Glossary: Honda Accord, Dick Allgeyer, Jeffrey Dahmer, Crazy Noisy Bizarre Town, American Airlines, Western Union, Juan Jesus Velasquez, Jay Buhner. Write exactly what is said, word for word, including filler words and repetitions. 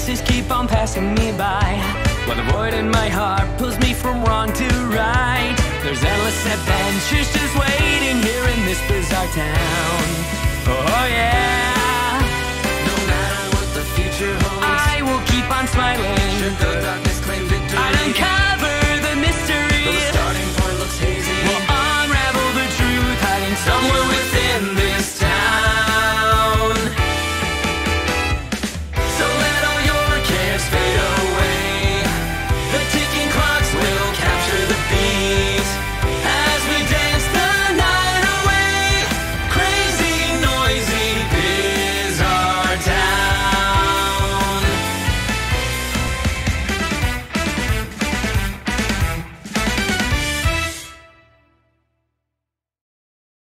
faces keep on passing me by, while the void in my heart pulls me from wrong to right. There's endless adventures just waiting here in this bizarre town.